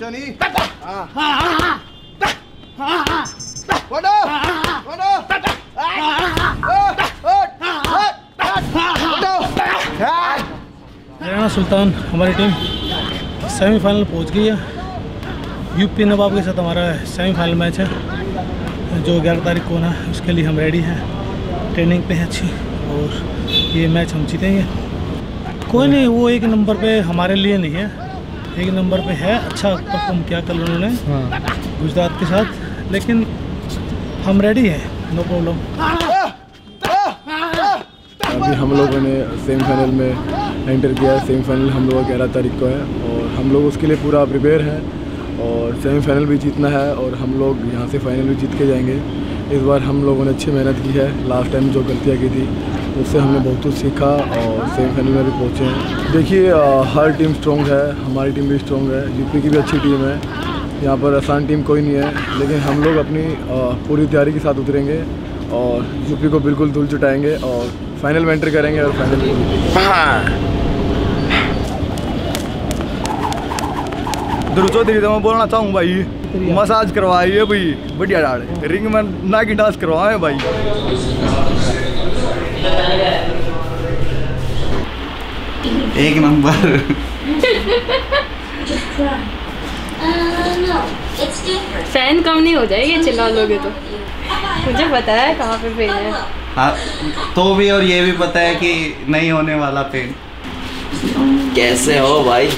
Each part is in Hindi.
Johnny. हरियाणा सुल्तान हमारी टीम सेमीफाइनल पहुंच गई है। यूपी नवाब के साथ हमारा सेमीफाइनल मैच है जो 11 तारीख को होना है। उसके लिए हम रेडी हैं, ट्रेनिंग पे हैं अच्छी, और ये मैच हम जीतेंगे। कोई नहीं, वो एक नंबर पे हमारे लिए नहीं है, एक नंबर पे है। अच्छा परफॉर्म किया कल उन्होंने गुजरात के साथ, लेकिन हम रेडी हैं, नो प्रॉब्लम। अभी हम लोगों ने सेमीफाइनल में एंटर किया है। सेमीफाइनल हम लोगों का 11 तारीख को है और हम लोग उसके लिए पूरा प्रिपेयर हैं और सेमीफाइनल भी जीतना है और हम लोग यहाँ से फाइनल भी जीत के जाएंगे। इस बार हम लोगों ने अच्छी मेहनत की है। लास्ट टाइम जो गलतियाँ की थी उससे हमने बहुत कुछ सीखा और सेमीफाइनल में भी पहुँचे हैं। देखिए, हर टीम स्ट्रॉन्ग है, हमारी टीम भी स्ट्रॉन्ग है, यूपी की भी अच्छी टीम है। यहाँ पर आसान टीम कोई नहीं है, लेकिन हम लोग अपनी पूरी तैयारी के साथ उतरेंगे और यूपी को बिल्कुल धूल चुटाएँगे और फाइनल में एंटर करेंगे और फाइनल। दुरुचो धीरे मैं बोलना चाहूँ भाई, मसाज करवाइए भाई, बढ़िया डाल रिंग में ना की डांस करवाए भाई। एक नंबर। फैन कम नहीं हो जाएगी चिल्ला लोगे तो। मुझे पता है कहाँ पे पेन है। हाँ तो भी, और ये भी पता है कि नहीं होने वाला पेन। कैसे हो भाई?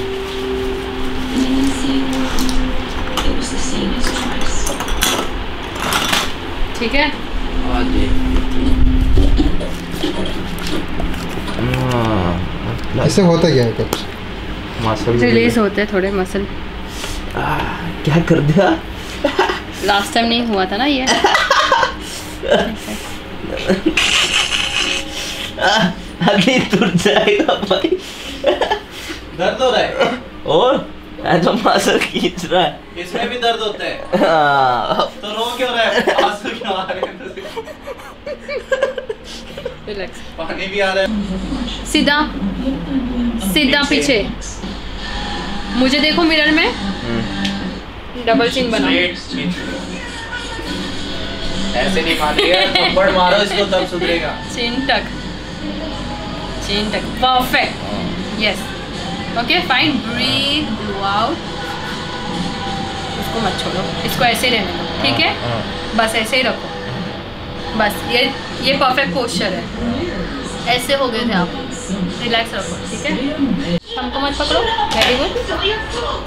ठीक है। इससे होता क्या है? कुछ मसल रिलीज होते हैं, थोड़े मसल। क्या कर दिया? लास्ट टाइम नहीं हुआ था ना ये। अगली तुर जाएगा भाई। दर्द हो रहा है और तो मांसल खींच रहा है। इसमें भी दर्द होता है। तो रो क्यों रहा है? आंसू क्यों आ रहे हैं? रिलैक्स। पानी भी आ रहा है। सीधा सीधा पीछे मुझे देखो मिरर में। डबल चिन बनाओ, ऐसे नहीं मारेगा। थप्पड़ मारो इसको तब सुधरेगा। चिन tuck, chin tuck, perfect. Yes, okay fine. Breathe, blow out. इसको मत छोड़ो, इसको ऐसे ही रहने दो, ठीक है? बस ऐसे ही रखो, बस ये परफेक्ट पोस्चर है। ऐसे हो गए थे आप, रिलैक्स रखो, ठीक है? हमको मत पकड़ो। Very good.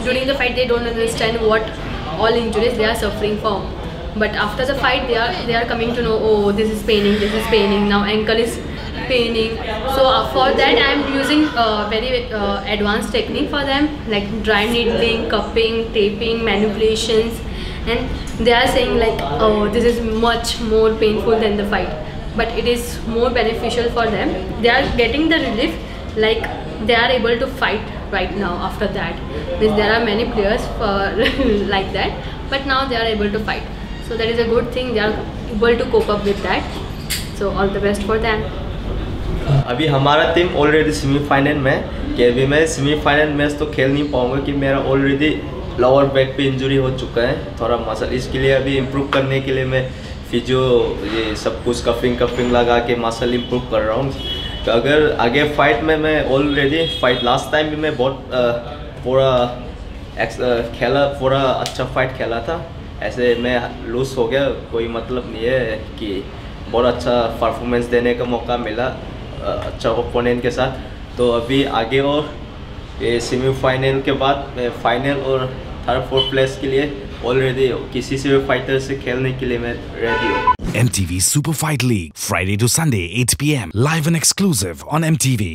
During the fight they don't understand what all injuries they are suffering from, but after the fight they are coming to know, oh this is paining, this is paining, now ankle is paining. So for that I am using very advanced technique for them, like dry needling, cupping, taping, manipulations, and they are saying like, oh, this is much more painful than the fight, but it is more beneficial for them. They are getting the relief, like they are able to fight right now after that. Because there are many players for like that, but now they are able to fight, so that is a good thing. They are able to cope up with that, so all the best for them. अभी हमारा टीम ऑलरेडी सेमीफाइनल में कि अभी मैं सेमीफाइनल मैच तो खेल नहीं पाऊंगा कि मेरा ऑलरेडी लोअर बैक पे इंजरी हो चुका है थोड़ा मसल। इसके लिए अभी इम्प्रूव करने के लिए मैं फिजियो ये सब कुछ कफिंग लगा के मसल इम्प्रूव कर रहा हूँ। तो अगर आगे फाइट में मैं ऑलरेडी फाइट लास्ट टाइम भी मैं बहुत पूरा अच्छा फाइट खेला था, ऐसे मैं लूज हो गया। कोई मतलब नहीं है कि बहुत अच्छा परफॉर्मेंस देने का मौका मिला अच्छा ओपोनेंट के साथ। तो अभी आगे और ये सेमीफाइनल के बाद मैं फाइनल और थर्ड फोर्थ प्लेस के लिए ऑलरेडी किसी से भी फाइटर से खेलने के लिए मैं रेडी हूँ। MTV Super Fight League Friday to Sunday 8 PM live and exclusive on MTV.